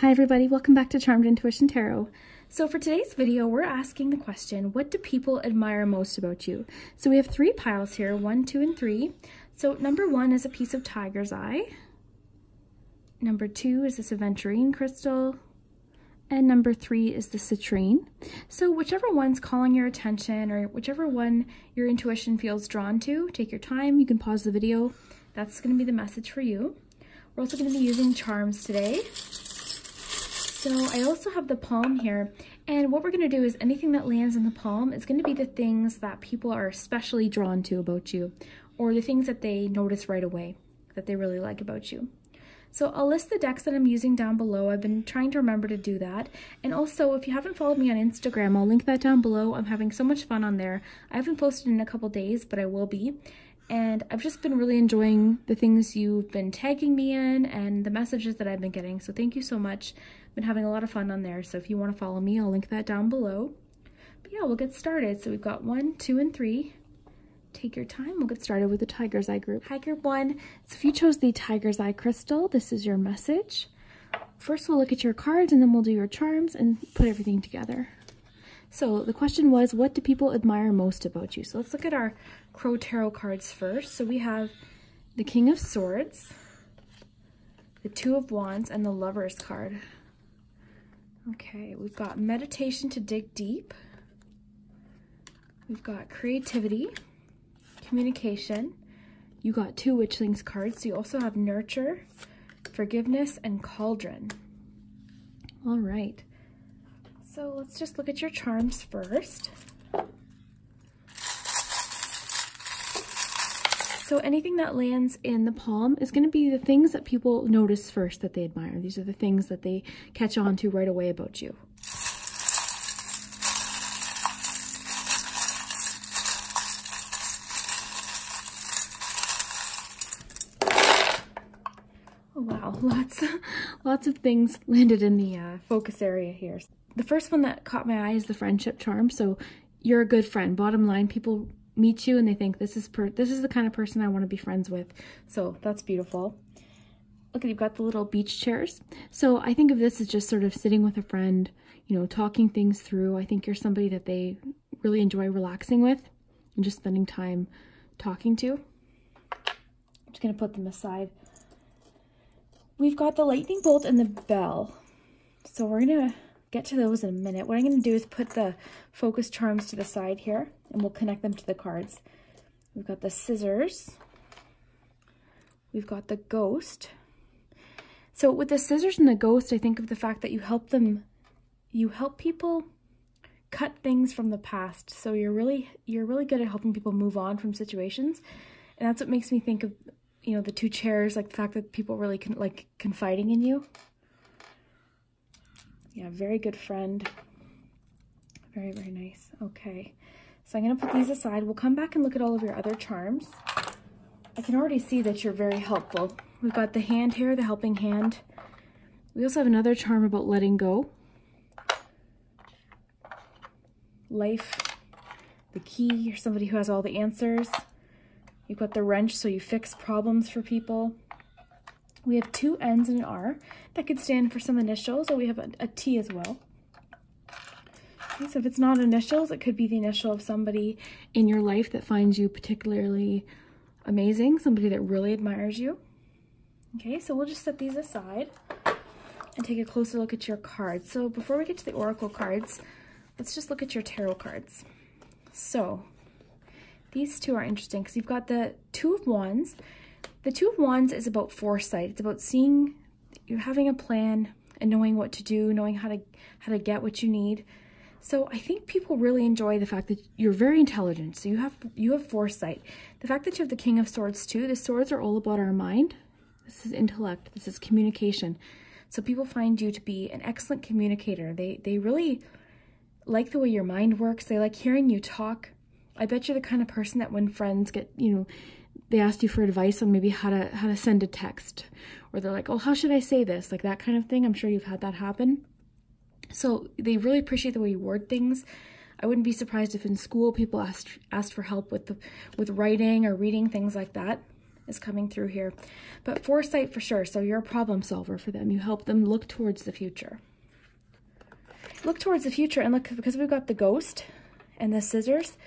Hi everybody, welcome back to Charmed Intuition Tarot. So for today's video, we're asking the question, what do people admire most about you? So we have three piles here, 1, 2, and 3. So number 1 is a piece of tiger's eye. Number 2 is this aventurine crystal. And number 3 is the citrine. So whichever one's calling your attention or whichever one your intuition feels drawn to, take your time, you can pause the video. That's gonna be the message for you. We're also gonna be using charms today. So I also have the palm here, and what we're going to do is anything that lands in the palm is going to be the things that people are especially drawn to about you, or the things that they notice right away that they really like about you. So I'll list the decks that I'm using down below. I've been trying to remember to do that. And also, if you haven't followed me on Instagram, I'll link that down below. I'm having so much fun on there. I haven't posted in a couple days, but I will be. And I've just been really enjoying the things you've been tagging me in and the messages that I've been getting. So thank you so much. I've been having a lot of fun on there. So if you want to follow me, I'll link that down below. But yeah, we'll get started. So we've got 1, 2, and 3. Take your time. We'll get started with the Tiger's Eye group. Hi, group 1. So if you chose the Tiger's Eye crystal, this is your message. First, we'll look at your cards and then we'll do your charms and put everything together. So the question was, what do people admire most about you? So let's look at our Crow Tarot cards first. So we have the King of Swords, the Two of Wands, and the Lover's card. Okay, we've got meditation to dig deep. We've got creativity, communication. You got 2 Witchlings cards. So you also have nurture, forgiveness, and cauldron. All right. So let's just look at your charms first. So anything that lands in the palm is going to be the things that people notice first that they admire. These are the things that they catch on to right away about you. Oh wow, lots of things landed in the focus area here. The first one that caught my eye is the friendship charm. So you're a good friend. Bottom line, people meet you and they think this is the kind of person I want to be friends with. So that's beautiful. Look, you've got the little beach chairs. So I think of this as just sort of sitting with a friend, you know, talking things through. I think you're somebody that they really enjoy relaxing with and just spending time talking to. I'm just going to put them aside. We've got the lightning bolt and the bell. So we're going to get to those in a minute. What I'm going to do is put the focus charms to the side here and we'll connect them to the cards. We've got the scissors. We've got the ghost. So with the scissors and the ghost, I think of the fact that you help people cut things from the past. So you're really good at helping people move on from situations. And that's what makes me think of, you know, the 2 chairs, like the fact that people really like confiding in you. Yeah, very good friend. Very, very nice. Okay, so I'm going to put these aside. We'll come back and look at all of your other charms. I can already see that you're very helpful. We've got the hand here, the helping hand. We also have another charm about letting go. Life, the key. You're somebody who has all the answers. You've got the wrench, so you fix problems for people. We have 2 N's and an R. That could stand for some initials, or we have a T as well. Okay, so if it's not initials, it could be the initial of somebody in your life that finds you particularly amazing, somebody that really admires you. Okay, so we'll just set these aside and take a closer look at your cards. So before we get to the oracle cards, let's just look at your tarot cards. So these 2 are interesting because you've got the Two of Wands. The Two of Wands is about foresight. It's about seeing, you're having a plan and knowing what to do, knowing how to get what you need. So I think people really enjoy the fact that you're very intelligent. So you have foresight. The fact that you have the King of Swords too, the swords are all about our mind. This is intellect. This is communication. So people find you to be an excellent communicator. They really like the way your mind works. They like hearing you talk. I bet you're the kind of person that when friends get, you know, they asked you for advice on maybe how to send a text, or they're like, oh, how should I say this? Like that kind of thing. I'm sure you've had that happen. So they really appreciate the way you word things. I wouldn't be surprised if in school people asked for help with writing or reading, things like that. is coming through here. But foresight for sure. So you're a problem solver for them. You help them look towards the future. Look towards the future, and look, because we've got the ghost and the scissors,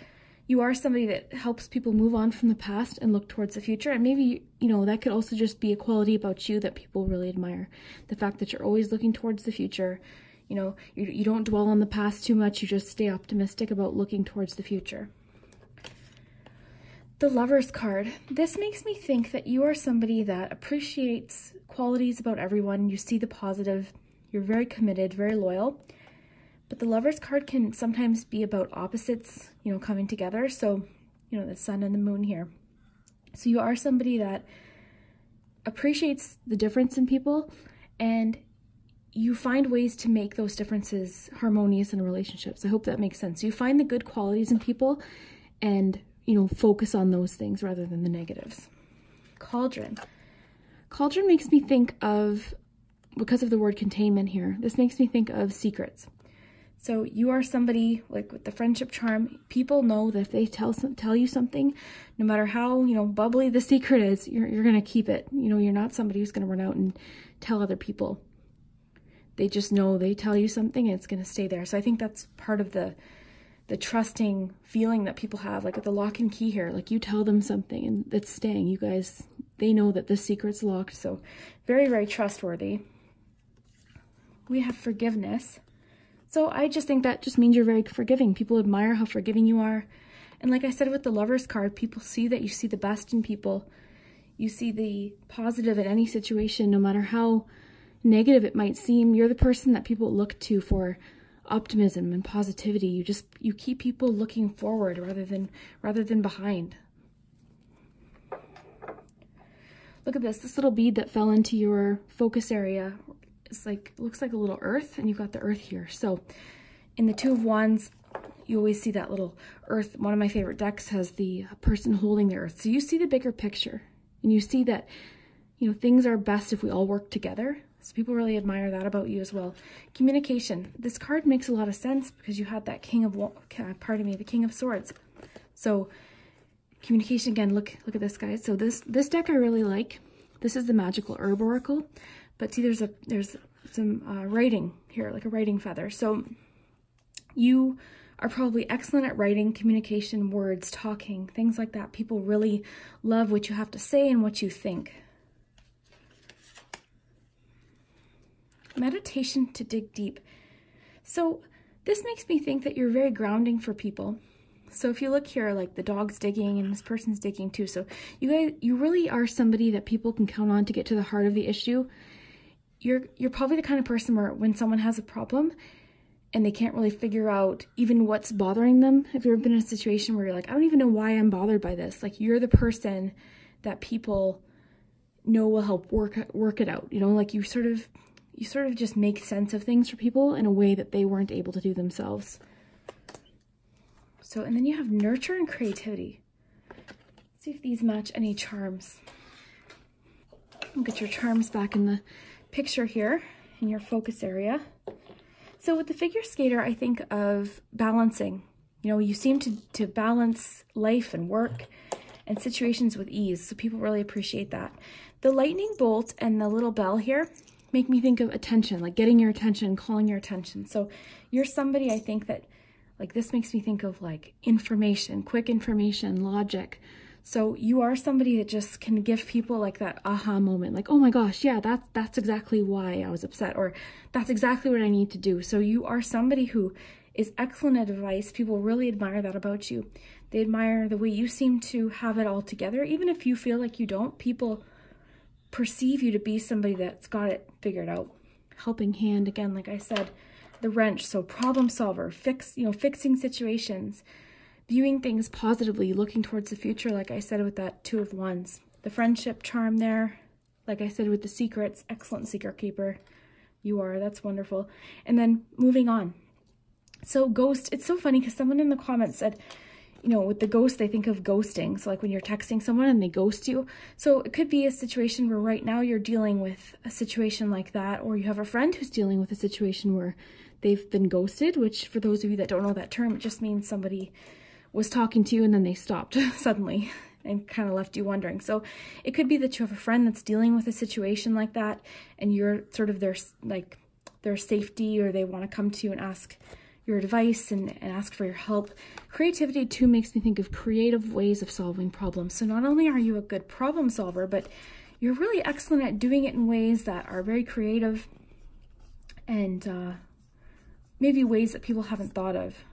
you are somebody that helps people move on from the past and look towards the future. And maybe, you know, that could also just be a quality about you that people really admire. The fact that you're always looking towards the future. You know, you don't dwell on the past too much. You just stay optimistic about looking towards the future. The Lover's card. This makes me think that you are somebody that appreciates qualities about everyone. You see the positive. You're very committed, very loyal. But the Lover's card can sometimes be about opposites, you know, coming together. So, you know, the sun and the moon here. So you are somebody that appreciates the difference in people, and you find ways to make those differences harmonious in relationships. I hope that makes sense. You find the good qualities in people and, you know, focus on those things rather than the negatives. Cauldron. Cauldron makes me think of, because of the word containment here, this makes me think of secrets. So you are somebody, like with the friendship charm, people know that if they tell you something, no matter how, you know, bubbly the secret is, you're going to keep it. You know, you're not somebody who's going to run out and tell other people. They just know they tell you something and it's going to stay there. So I think that's part of the trusting feeling that people have, like at the lock and key here. Like you tell them something and it's staying. You guys, they know that the secret's locked. So very, very trustworthy. We have forgiveness. So I just think that just means you're very forgiving. People admire how forgiving you are. And like I said with the Lover's card, people see that you see the best in people. You see the positive in any situation, no matter how negative it might seem. You're the person that people look to for optimism and positivity. You keep people looking forward rather than behind. Look at this. This little bead that fell into your focus area. It's like, looks like a little earth, and you've got the earth here. So in the Two of Wands, you always see that little earth. One of my favorite decks has the person holding the earth. So you see the bigger picture, and you see that, you know, things are best if we all work together. So people really admire that about you as well. Communication. This card makes a lot of sense because you had that the King of Swords. So communication again, look at this, guys. So this deck I really like. This is the Magickal Herb Oracle. But see, there's some writing here, like a writing feather. So you are probably excellent at writing, communication, words, talking, things like that. People really love what you have to say and what you think. Meditation to dig deep. So this makes me think that you're very grounding for people. So if you look here, like the dog's digging and this person's digging too. So you guys, you really are somebody that people can count on to get to the heart of the issue. You're probably the kind of person where when someone has a problem and they can't really figure out even what's bothering them, if you've ever been in a situation where you're like, I don't even know why I'm bothered by this. Like, you're the person that people know will help work it out. You know, like you sort of just make sense of things for people in a way that they weren't able to do themselves. So, and then you have nurture and creativity. Let's see if these match any charms. We'll get your charms back in the picture here in your focus area. So with the figure skater, I think of balancing. You know, you seem to balance life and work and situations with ease. So people really appreciate that. The lightning bolt and the little bell here make me think of attention, like getting your attention, calling your attention. So you're somebody, I think, that, like, this makes me think of like information, quick information, logic. So you are somebody that just can give people like that aha moment, like, oh my gosh, yeah, that's exactly why I was upset, or that's exactly what I need to do. So you are somebody who is excellent at advice. People really admire that about you. They admire the way you seem to have it all together. Even if you feel like you don't, people perceive you to be somebody that's got it figured out. Helping hand, again, like I said, the wrench. So problem solver, fixing situations. Viewing things positively, looking towards the future, like I said with that Two of Wands. The friendship charm there, like I said with the secrets, excellent secret keeper. You are, that's wonderful. And then moving on. So ghost, it's so funny because someone in the comments said, you know, with the ghost, they think of ghosting. So like when you're texting someone and they ghost you. So it could be a situation where right now you're dealing with a situation like that, or you have a friend who's dealing with a situation where they've been ghosted, which for those of you that don't know that term, it just means somebody was talking to you and then they stopped suddenly. and kind of left you wondering. So it could be that you have a friend that's dealing with a situation like that, and you're sort of their, like, their safety, or they want to come to you and ask your advice and ask for your help. Creativity too makes me think of creative ways of solving problems. So not only are you a good problem solver, but you're really excellent at doing it in ways that are very creative and maybe ways that people haven't thought of.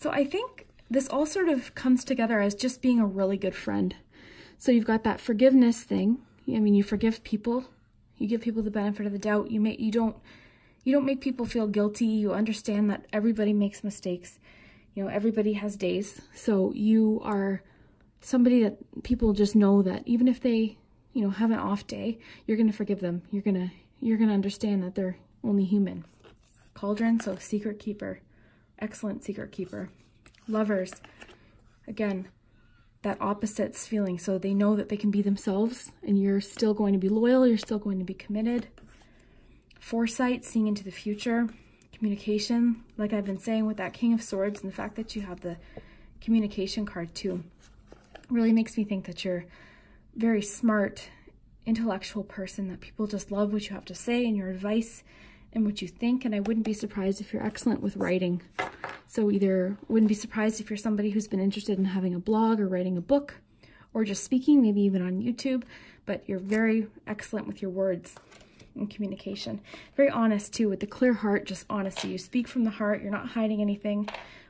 So I think this all sort of comes together as just being a really good friend. So you've got that forgiveness thing. I mean, you forgive people, you give people the benefit of the doubt, you don't make people feel guilty. You understand that everybody makes mistakes. You know, everybody has days. So you are somebody that people just know that even if they, you know, have an off day, you're going to forgive them. You're going to understand that they're only human. Cauldron, so secret keeper. Excellent secret keeper. Lovers, again, that opposites feeling. So they know that they can be themselves and you're still going to be loyal. You're still going to be committed. Foresight, seeing into the future. Communication, like I've been saying with that King of Swords, and the fact that you have the communication card too really makes me think that you're a very smart, intellectual person, that people just love what you have to say and your advice and what you think. And I wouldn't be surprised if you're excellent with writing. So either wouldn't be surprised if you're somebody who's been interested in having a blog or writing a book or just speaking, maybe even on YouTube, but you're very excellent with your words and communication. Very honest too, with the clear heart, just honesty. You speak from the heart, you're not hiding anything.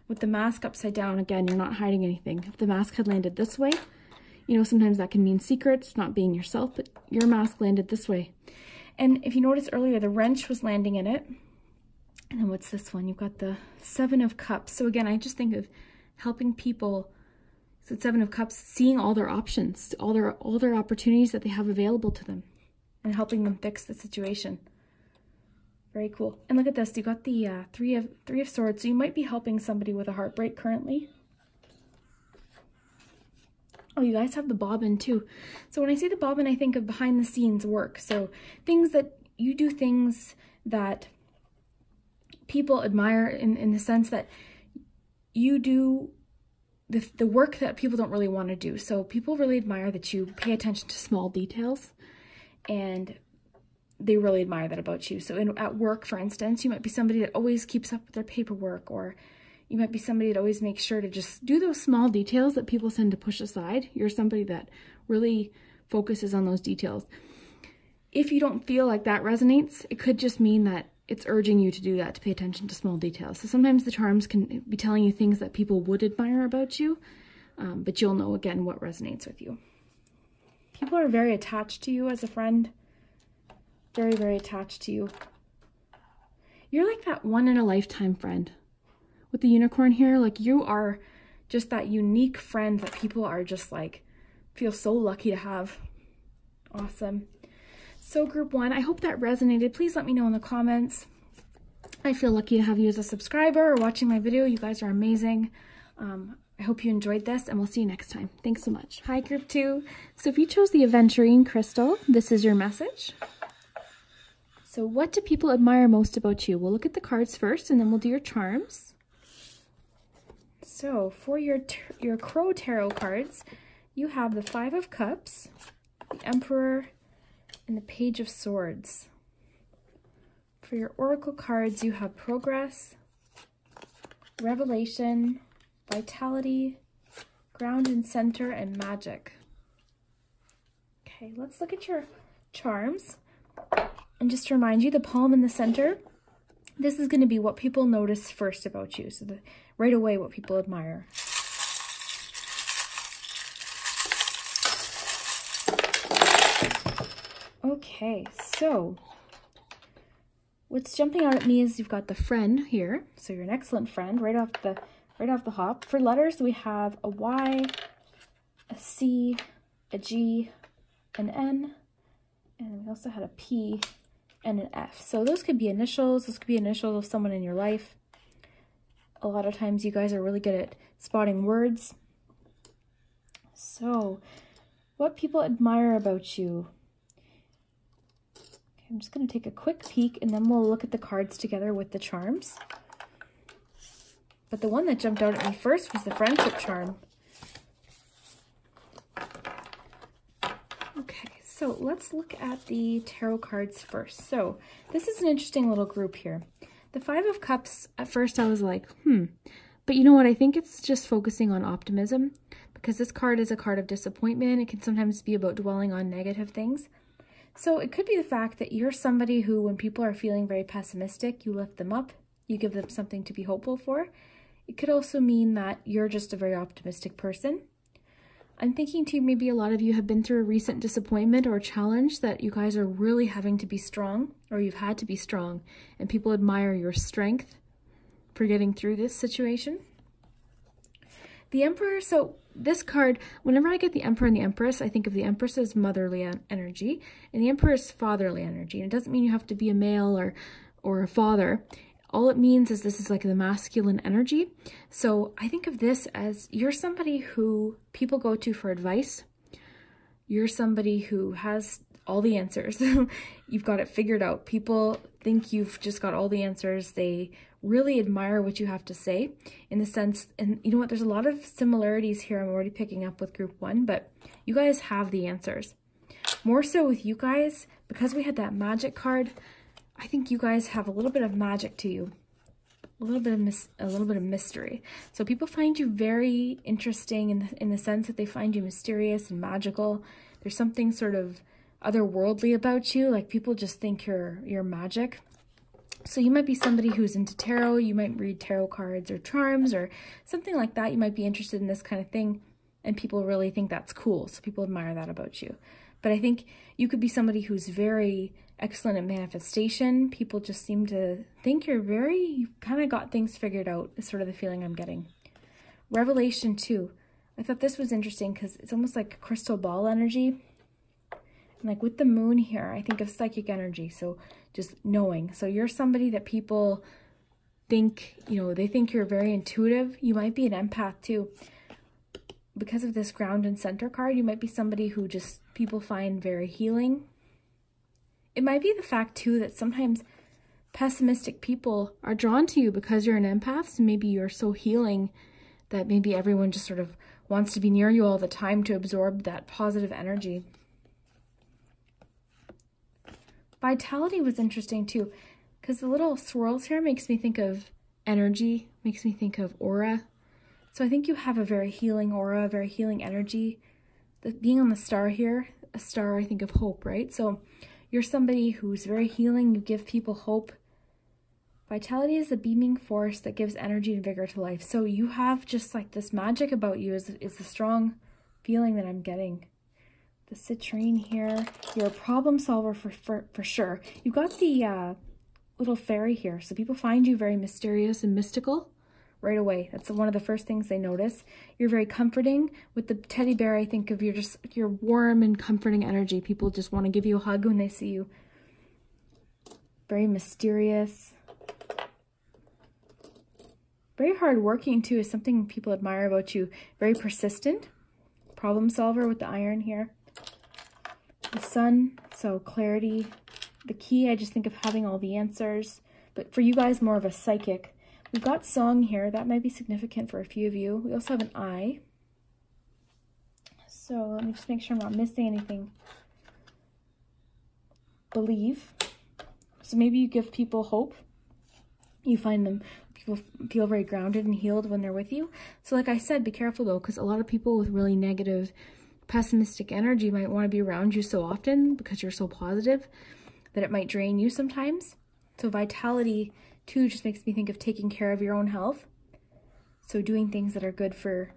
With the mask upside down, again, you're not hiding anything. If the mask had landed this way, you know, sometimes that can mean secrets, not being yourself, but your mask landed this way. And if you notice earlier, the wrench was landing in it. And then what's this one? You've got the Seven of Cups. So again, I just think of helping people. So it's Seven of Cups, seeing all their options, all their opportunities that they have available to them, and helping them fix the situation. Very cool. And look at this. You got the three of Swords. So you might be helping somebody with a heartbreak currently. Oh, you guys have the bobbin too. So when I say the bobbin, I think of behind the scenes work. So things that you do, things that people admire in the sense that you do the work that people don't really want to do. So people really admire that you pay attention to small details, and they really admire that about you. So at work, for instance, you might be somebody that always keeps up with their paperwork, or you might be somebody that always makes sure to just do those small details that people tend to push aside. You're somebody that really focuses on those details. If you don't feel like that resonates, it could just mean that it's urging you to do that, to pay attention to small details. So sometimes the charms can be telling you things that people would admire about you, but you'll know again what resonates with you. People are very attached to you as a friend. Very, very attached to you. You're like that one-in-a-lifetime friend. With the unicorn here, like, you are just that unique friend that people are just like, feel so lucky to have. Awesome. So group one, I hope that resonated. Please let me know in the comments. I feel lucky to have you as a subscriber or watching my video. You guys are amazing. I hope you enjoyed this, and we'll see you next time. Thanks so much. Hi, group two. So if you chose the aventurine crystal, this is your message. So what do people admire most about you? We'll look at the cards first, and then we'll do your charms. So for your Crow Tarot cards, you have the Five of Cups, the Emperor, and the Page of Swords. For your Oracle cards, you have Progress, Revelation, Vitality, Ground and Center, and Magic. Okay, let's look at your charms. And just to remind you, the palm in the center, this is going to be what people notice first about you. So right away, what people admire. Okay, so what's jumping out at me is you've got the friend here. So you're an excellent friend right off the hop. For letters, we have a Y, a C, a G, an N, and we also had a P and an F. So those could be initials. Those could be initials of someone in your life. A lot of times you guys are really good at spotting words. So what people admire about you. Okay, I'm just going to take a quick peek, and then we'll look at the cards together with the charms. But the one that jumped out at me first was the friendship charm. So let's look at the tarot cards first. So this is an interesting little group here. The Five of Cups, at first I was like, but you know what? I think it's just focusing on optimism, because this card is a card of disappointment. It can sometimes be about dwelling on negative things. So it could be the fact that you're somebody who, when people are feeling very pessimistic, you lift them up, you give them something to be hopeful for. It could also mean that you're just a very optimistic person. I'm thinking too, maybe a lot of you have been through a recent disappointment or challenge that you guys are really having to be strong, or you've had to be strong, and people admire your strength for getting through this situation. The Emperor, so this card, whenever I get the Emperor and the Empress, I think of the Empress as motherly energy, and the Emperor is fatherly energy. And it doesn't mean you have to be a male or a father. All it means is this is like the masculine energy. So I think of this as you're somebody who people go to for advice. You're somebody who has all the answers. You've got it figured out. People think you've just got all the answers. They really admire what you have to say, in the sense, and you know what, there's a lot of similarities here I'm already picking up with group one, but you guys have the answers. More so with you guys, because we had that magic card, I think you guys have a little bit of magic to you, a little bit of mystery. So people find you very interesting in the sense that they find you mysterious and magical. There's something sort of otherworldly about you, like people just think you're magic. So you might be somebody who's into tarot. You might read tarot cards or charms or something like that. You might be interested in this kind of thing, and people really think that's cool. So people admire that about you. But I think you could be somebody who's very excellent at manifestation. People just seem to think you've kind of got things figured out, is sort of the feeling I'm getting. Revelation 2. I thought this was interesting because it's almost like crystal ball energy. And like with the moon here, I think of psychic energy. So just knowing. So you're somebody that people think, you know, they think you're very intuitive. You might be an empath too. Because of this ground and center card, you might be somebody who just people find very healing. It might be the fact too that sometimes pessimistic people are drawn to you because you're an empath. So maybe you're so healing that maybe everyone just sort of wants to be near you all the time to absorb that positive energy. Vitality was interesting too, because the little swirls here makes me think of energy, makes me think of aura. So I think you have a very healing aura, a very healing energy. Being on the star here, a star, I think of hope, right? So you're somebody who's very healing. You give people hope. Vitality is a beaming force that gives energy and vigor to life. So you have just like this magic about you is the strong feeling that I'm getting. The citrine here, you're a problem solver for sure. You've got the little fairy here. So people find you very mysterious and mystical. Right away, that's one of the first things they notice. You're very comforting. With the teddy bear, I think of you're warm and comforting energy. People just want to give you a hug when they see you. Very mysterious, very hardworking too is something people admire about you. Very persistent, problem solver with the iron here. The sun, so clarity. The key, I just think of having all the answers, but for you guys, more of a psychic. We've got song here. That might be significant for a few of you. We also have an eye. So let me just make sure I'm not missing anything. Believe. So maybe you give people hope. You find them, people feel very grounded and healed when they're with you. So like I said, be careful though, because a lot of people with really negative, pessimistic energy might want to be around you so often because you're so positive that it might drain you sometimes. So vitality too just makes me think of taking care of your own health. So doing things that are good for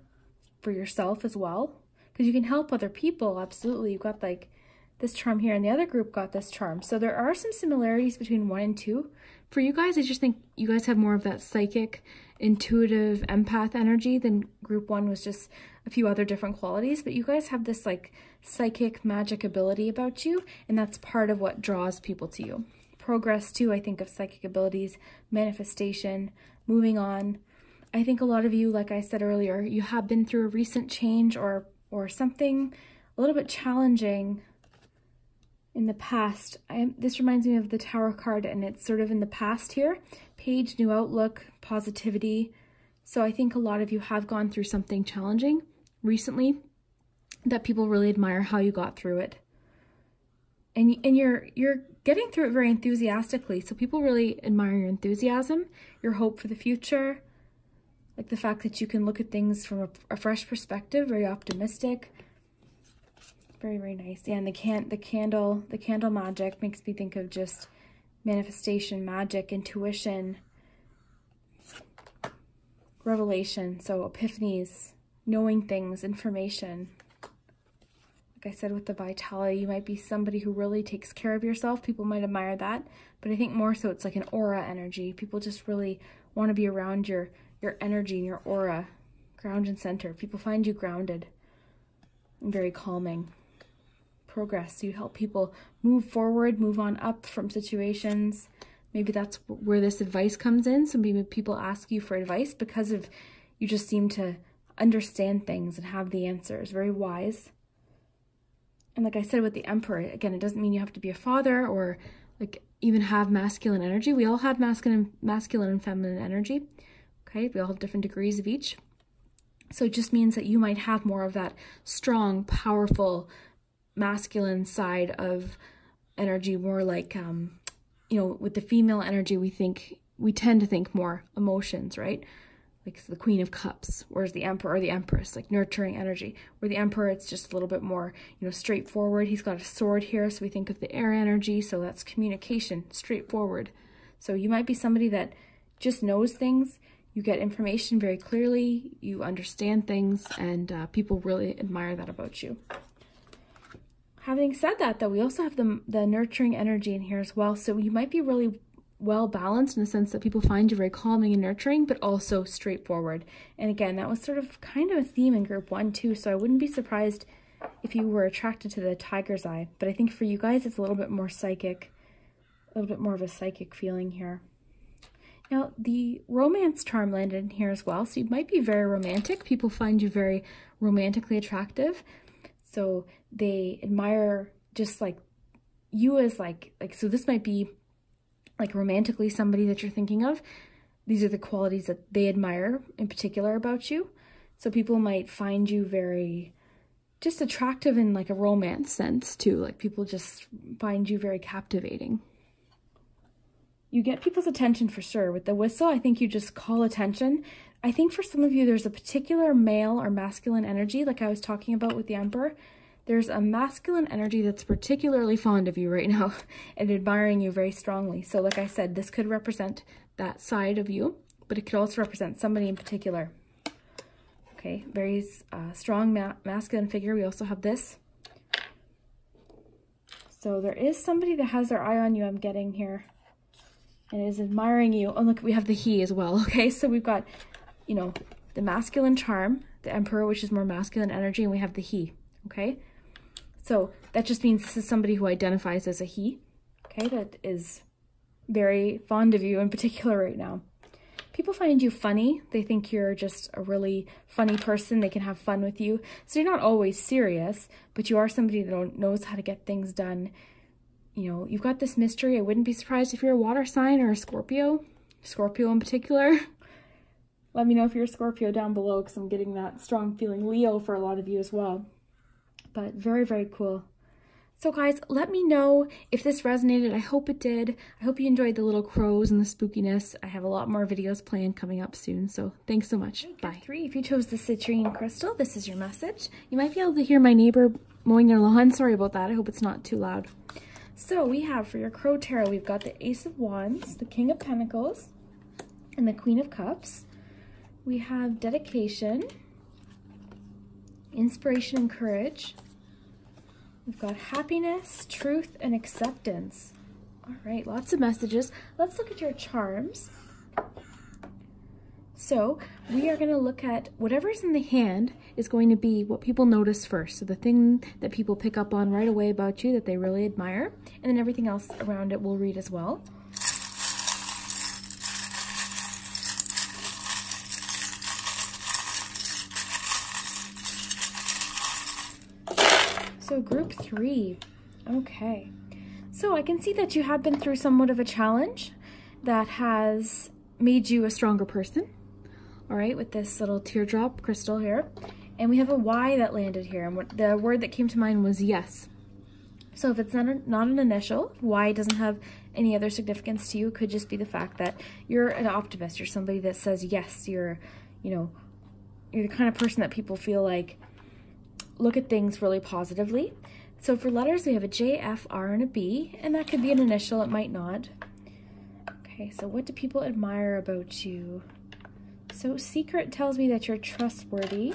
yourself as well, because you can help other people. Absolutely. You've got like this charm here, and the other group got this charm. So there are some similarities between 1 and 2. For you guys, I just think you guys have more of that psychic, intuitive, empath energy than group 1 was just a few other different qualities. But you guys have this like psychic magic ability about you, and that's part of what draws people to you. Progress too, I think of psychic abilities, manifestation, moving on. I think a lot of you, like I said earlier, you have been through a recent change or something a little bit challenging in the past. This reminds me of the Tower card, and it's sort of in the past here. Page, new outlook, positivity. So I think a lot of you have gone through something challenging recently that people really admire how you got through it. And you're getting through it very enthusiastically. So people really admire your enthusiasm, your hope for the future, like the fact that you can look at things from a fresh perspective, very optimistic. Very, very nice. Yeah, and the candle magic makes me think of just manifestation, magic, intuition, revelation. So epiphanies, knowing things, information. Like I said, with the vitality, you might be somebody who really takes care of yourself. People might admire that, but I think more so it's like an aura energy. People just really want to be around your energy and your aura, ground and center. People find you grounded and very calming. Progress. So you help people move forward, move on up from situations. Maybe that's where this advice comes in. So maybe people ask you for advice because of you just seem to understand things and have the answers. Very wise. And like I said with the Emperor, again, it doesn't mean you have to be a father or like even have masculine energy. We all have masculine and feminine energy. Okay, we all have different degrees of each. So it just means that you might have more of that strong, powerful, masculine side of energy, more like, you know, with the female energy, we tend to think more emotions, right? Like the Queen of Cups, whereas the Emperor or the Empress, like nurturing energy. Where the Emperor, it's just a little bit more, you know, straightforward. He's got a sword here, so we think of the air energy, so that's communication, straightforward. So you might be somebody that just knows things. You get information very clearly, you understand things, and people really admire that about you. Having said that, though, we also have the nurturing energy in here as well, so you might be really well-balanced in the sense that people find you very calming and nurturing, but also straightforward. And again, that was sort of kind of a theme in group one, too, so I wouldn't be surprised if you were attracted to the tiger's eye, but I think for you guys, it's a little bit more psychic, a little bit more of a psychic feeling here. Now, the romance charm landed in here as well, so you might be very romantic. People find you very romantically attractive, so they admire just, like, you as, like so this might be, like, romantically somebody that you're thinking of. These are the qualities that they admire in particular about you, so people might find you very just attractive in, like, a romance sense, too. Like, people just find you very captivating. You get people's attention for sure. With the whistle, I think you just call attention. I think for some of you, there's a particular male or masculine energy, like I was talking about with the Emperor. There's a masculine energy that's particularly fond of you right now and admiring you very strongly. So like I said, this could represent that side of you, but it could also represent somebody in particular. Okay, very strong masculine figure. We also have this. So there is somebody that has their eye on you, I'm getting here. And is admiring you. Oh, look, we have the he as well, okay? So we've got, you know, the masculine charm, the Emperor, which is more masculine energy, and we have the he, okay? So that just means this is somebody who identifies as a he, okay? That is very fond of you in particular right now. People find you funny. They think you're just a really funny person. They can have fun with you. So you're not always serious, but you are somebody that knows how to get things done. You know, you've got this mystery. I wouldn't be surprised if you're a water sign or a Scorpio. Scorpio in particular. Let me know if you're a Scorpio down below, because I'm getting that strong feeling Leo for a lot of you as well. But very, very cool. So guys, let me know if this resonated. I hope it did. I hope you enjoyed the little crows and the spookiness. I have a lot more videos planned coming up soon, so thanks so much. Bye. Three, if you chose the citrine crystal, this is your message. You might be able to hear my neighbor mowing their lawn. Sorry about that. I hope it's not too loud. So we have for your Crow Tarot, we've got the Ace of Wands, the King of Pentacles, and the Queen of Cups. We have dedication, inspiration and courage. We've got happiness, truth, and acceptance. All right, lots of messages. Let's look at your charms. So we are going to look at whatever's in the hand is going to be what people notice first. So the thing that people pick up on right away about you that they really admire, and then everything else around it we'll read as well. So group three, okay. So I can see that you have been through somewhat of a challenge that has made you a stronger person. All right, with this little teardrop crystal here. And we have a Y that landed here. And the word that came to mind was yes. So if it's not an initial, why doesn't have any other significance to you, it could just be the fact that you're an optimist. You're somebody that says yes. You're, you know, you're the kind of person that people feel like look at things really positively. So for letters, we have a J, F, R, and a B, and that could be an initial. It might not. Okay, so what do people admire about you? So secret tells me that you're trustworthy.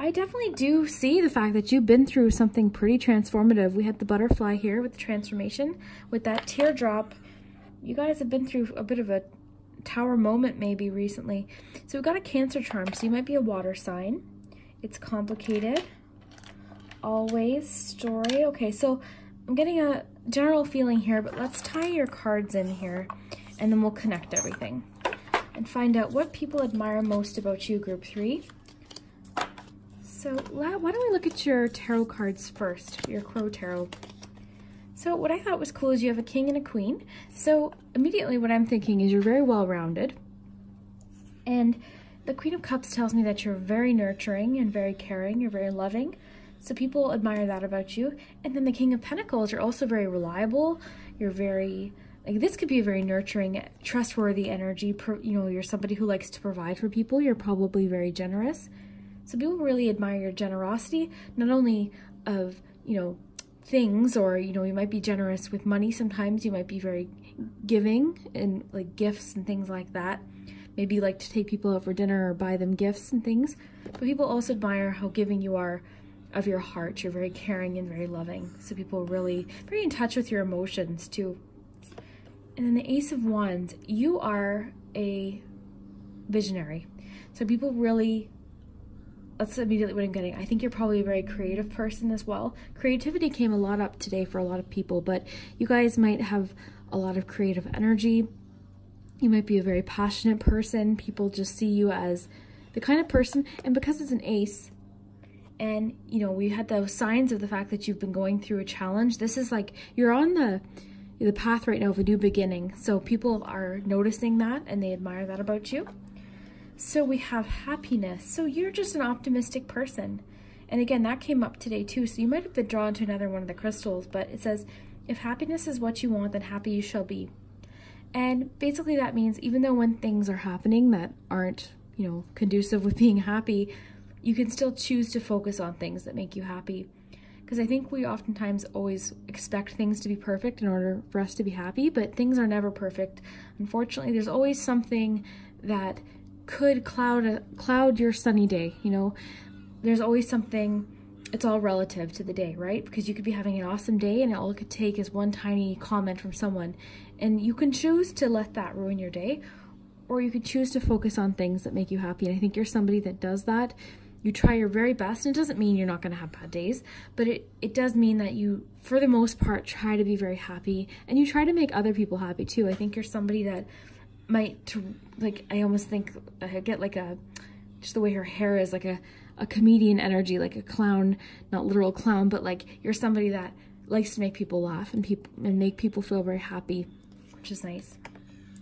I definitely do see the fact that you've been through something pretty transformative. We had the butterfly here with the transformation, with that teardrop. You guys have been through a bit of a tower moment maybe recently. So we've got a Cancer charm, so you might be a water sign. It's complicated. Always story. Okay, so I'm getting a general feeling here, but let's tie your cards in here and then we'll connect everything and find out what people admire most about you, group three. So why don't we look at your tarot cards first, your Crow Tarot. So what I thought was cool is you have a king and a queen. So immediately what I'm thinking is you're very well-rounded. And the Queen of Cups tells me that you're very nurturing and very caring, you're very loving. So people admire that about you. And then the King of Pentacles, you're also very reliable. You're very, like, this could be a very nurturing, trustworthy energy. You know, you're somebody who likes to provide for people. You're probably very generous. So people really admire your generosity, not only of, you know, things, or, you know, you might be generous with money sometimes, you might be very giving and like gifts and things like that. Maybe you like to take people out for dinner or buy them gifts and things, but people also admire how giving you are of your heart. You're very caring and very loving. So people really, very in touch with your emotions too. And then the Ace of Wands, you are a visionary. So people really, that's immediately what I'm getting. I think you're probably a very creative person as well. Creativity came a lot up today for a lot of people, but you guys might have a lot of creative energy. You might be a very passionate person. People just see you as the kind of person, and because it's an ace, and you know, we had those signs of the fact that you've been going through a challenge. This is like, you're on the path right now of a new beginning. So people are noticing that and they admire that about you. So we have happiness. So you're just an optimistic person. And again, that came up today too. So you might have been drawn to another one of the crystals, but it says, if happiness is what you want, then happy you shall be. And basically that means even though when things are happening that aren't, you know, conducive with being happy, you can still choose to focus on things that make you happy. Because I think we oftentimes always expect things to be perfect in order for us to be happy, but things are never perfect. Unfortunately, there's always something that could cloud your sunny day, you know? There's always something, it's all relative to the day, right? Because you could be having an awesome day and all it could take is one tiny comment from someone. And you can choose to let that ruin your day, or you could choose to focus on things that make you happy. And I think you're somebody that does that. You try your very best, and it doesn't mean you're not gonna have bad days, but it does mean that you, for the most part, try to be very happy, and you try to make other people happy too. I think you're somebody that might, like, I almost think I get like a, just the way her hair is, like a comedian energy, like a clown, not literal clown, but like you're somebody that likes to make people laugh and make people feel very happy, which is nice.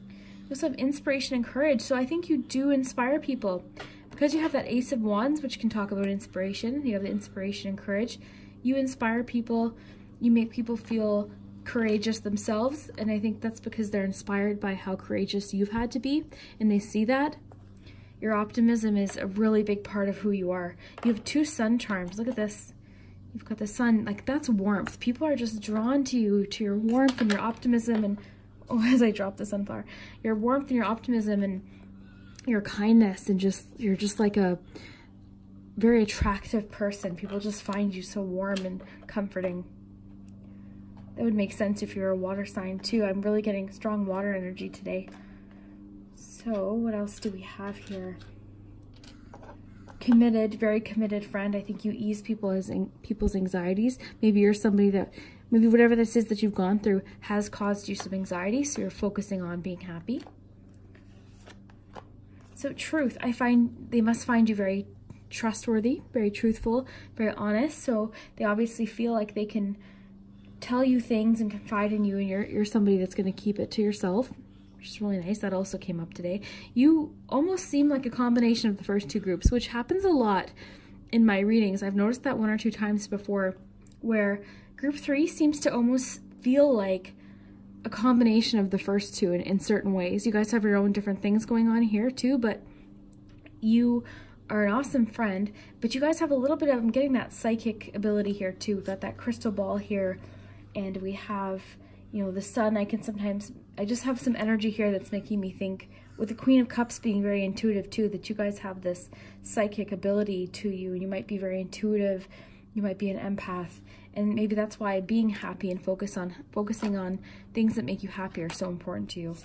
You also have inspiration and courage. So I think you do inspire people because you have that Ace of Wands, which can talk about inspiration. You have the inspiration and courage. You inspire people. You make people feel courageous themselves, and I think that's because they're inspired by how courageous you've had to be, and they see that. Your optimism is a really big part of who you are. You have two sun charms. Look at this. You've got the sun, like that's warmth. People are just drawn to you, to your warmth and your optimism, and oh, as I dropped the sunflower, your warmth and your optimism and your kindness, and just, you're just like a very attractive person. People just find you so warm and comforting. It would make sense if you're a water sign too. I'm really getting strong water energy today. So what else do we have here? Committed, very committed friend. I think you ease people's anxieties. Maybe you're somebody that, maybe whatever this is that you've gone through has caused you some anxiety, so you're focusing on being happy. So truth, I find they must find you very trustworthy, very truthful, very honest. So they obviously feel like they can tell you things and confide in you, and you're somebody that's going to keep it to yourself, which is really nice. That also came up today. You almost seem like a combination of the first two groups, which happens a lot in my readings. I've noticed that one or two times before, where Group three seems to almost feel like a combination of the first two in certain ways. You guys have your own different things going on here too, but you are an awesome friend, but you guys have a little bit of, I'm getting that psychic ability here too. We've got that crystal ball here, and we have, you know, the sun. I just have some energy here that's making me think, with the Queen of Cups being very intuitive too, that you guys have this psychic ability to you, and you might be very intuitive, you might be an empath, and maybe that's why being happy and focusing on things that make you happy are so important to you.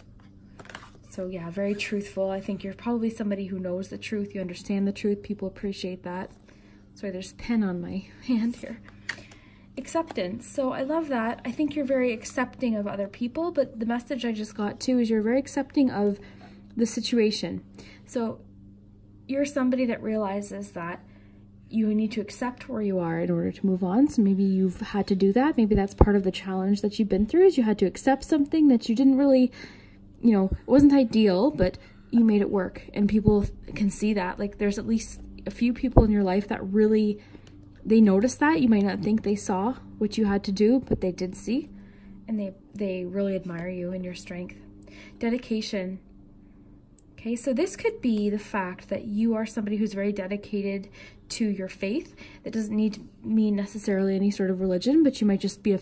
So yeah, very truthful. I think you're probably somebody who knows the truth, you understand the truth, people appreciate that. Sorry, there's a pen on my hand here. Acceptance. So I love that. I think you're very accepting of other people, but the message I just got too is you're very accepting of the situation. So you're somebody that realizes that you need to accept where you are in order to move on. So maybe you've had to do that. Maybe that's part of the challenge that you've been through, is you had to accept something that you didn't really, you know, it wasn't ideal, but you made it work. And people can see that. Like, there's at least a few people in your life that really, they noticed that. You might not think they saw what you had to do, but they did see. And they really admire you and your strength. Dedication. Okay, so this could be the fact that you are somebody who's very dedicated to your faith. That doesn't need to mean necessarily any sort of religion, but you might just be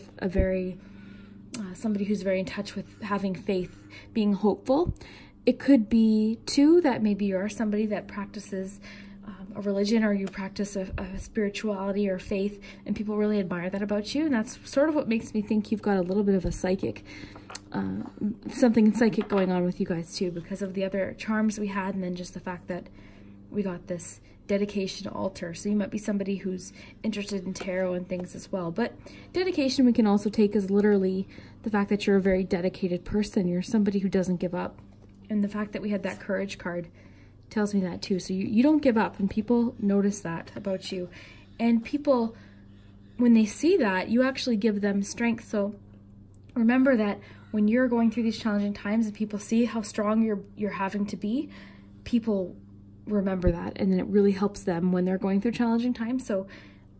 somebody who's very in touch with having faith, being hopeful. It could be too that maybe you are somebody that practices a religion, or you practice a spirituality or faith, and people really admire that about you. And that's sort of what makes me think you've got a little bit of a psychic. Something psychic going on with you guys too, because of the other charms we had, and then just the fact that we got this dedication altar. So you might be somebody who's interested in tarot and things as well. But dedication we can also take as literally the fact that you're a very dedicated person. You're somebody who doesn't give up. And the fact that we had that courage card tells me that too. So you don't give up, and people notice that about you. And people, when they see that, you actually give them strength. So remember that when you're going through these challenging times and people see how strong you're having to be, people remember that, and then it really helps them when they're going through challenging times. So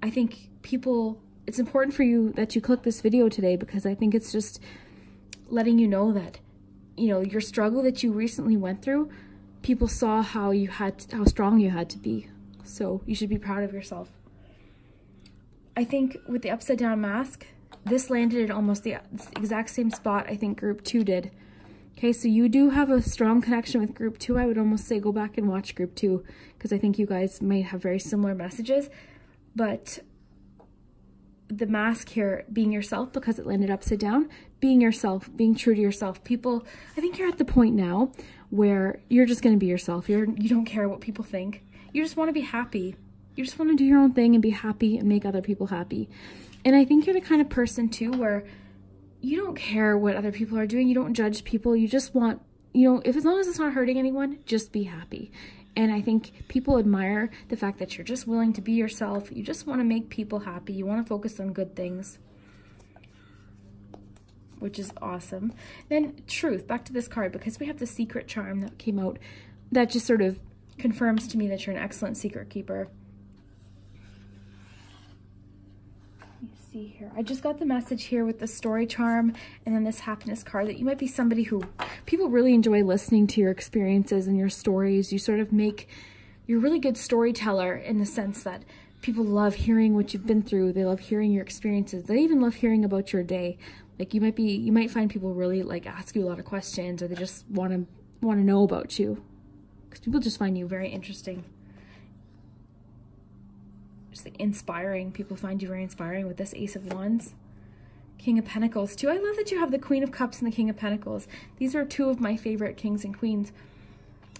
I think it's important for you that you click this video today, because I think it's just letting you know that, you know, your struggle that you recently went through, people saw how strong you had to be. So you should be proud of yourself. I think with the upside down mask, this landed in almost the exact same spot I think group two did. Okay, so you do have a strong connection with group two. I would almost say go back and watch group two, because I think you guys might have very similar messages. But the mask here, being yourself, because it landed upside down, being yourself, being true to yourself. People, I think you're at the point now where you're just going to be yourself. You don't care what people think. You just want to be happy. You just want to do your own thing and be happy and make other people happy. And I think you're the kind of person too where you don't care what other people are doing. You don't judge people. You just want, you know, if as long as it's not hurting anyone, just be happy. And I think people admire the fact that you're just willing to be yourself. You just want to make people happy. You want to focus on good things, which is awesome. Then truth, back to this card, because we have the secret charm that came out. That just sort of confirms to me that you're an excellent secret keeper. Here, I just got the message here with the story charm and then this happiness card that you might be somebody who people really enjoy listening to your experiences and your stories. You sort of you're a really good storyteller, in the sense that people love hearing what you've been through. They love hearing your experiences. They even love hearing about your day. Like, you might find people really like ask you a lot of questions, or they just want to know about you, because people just find you very interesting. Just like inspiring. People find you very inspiring with this Ace of Wands. King of Pentacles too. I love that you have the Queen of Cups and the King of Pentacles. These are two of my favorite kings and queens,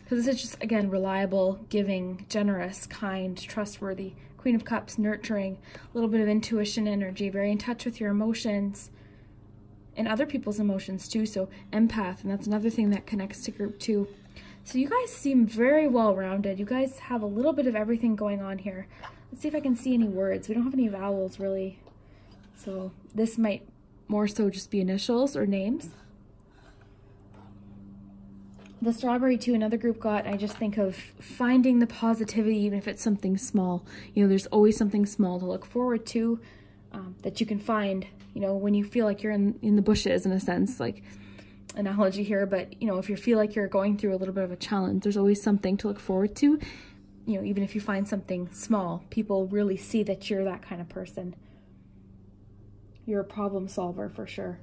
because this is just, again, reliable, giving, generous, kind, trustworthy. Queen of Cups, nurturing, a little bit of intuition energy, very in touch with your emotions and other people's emotions too. So empath, and that's another thing that connects to group two. So you guys seem very well-rounded. You guys have a little bit of everything going on here. Let's see if I can see any words. We don't have any vowels, really. So this might more so just be initials or names. The strawberry too, another group got, I just think of finding the positivity, even if it's something small. You know, there's always something small to look forward to. that you can find, you know, when you feel like you're in the bushes, in a sense, like analogy here, but, you know, if you feel like you're going through a little bit of a challenge, there's always something to look forward to. You know, even if you find something small, people really see that you're that kind of person. You're a problem solver for sure.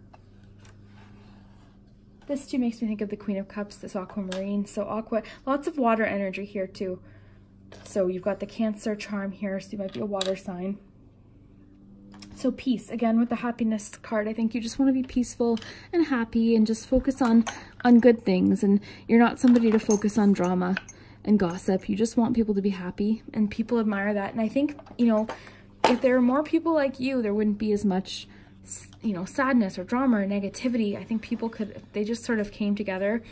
This too makes me think of the Queen of Cups, this aquamarine. So aqua, lots of water energy here too. So you've got the Cancer charm here, so you might be a water sign. So peace, again with the happiness card, I think you just want to be peaceful and happy and just focus on good things. And you're not somebody to focus on drama and gossip. You just want people to be happy, and people admire that. And I think, you know, if there were more people like you, there wouldn't be as much, you know, sadness or drama or negativity. I think people could, if they just sort of came together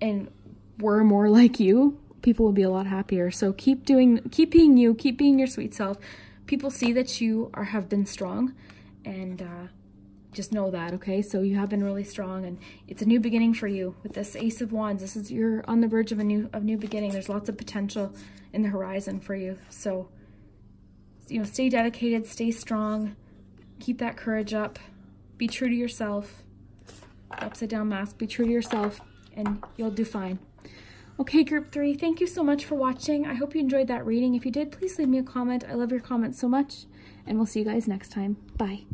and were more like you, people would be a lot happier. So keep being you, keep being your sweet self. People see that you are, have been strong, and just know that, okay? So you have been really strong, and it's a new beginning for you with this Ace of Wands. This is, you're on the verge of a new beginning. There's lots of potential in the horizon for you. So, you know, stay dedicated, stay strong, keep that courage up, be true to yourself. Upside down mask, be true to yourself, and you'll do fine. Okay, group three, thank you so much for watching. I hope you enjoyed that reading. If you did, please leave me a comment. I love your comments so much, and we'll see you guys next time. Bye.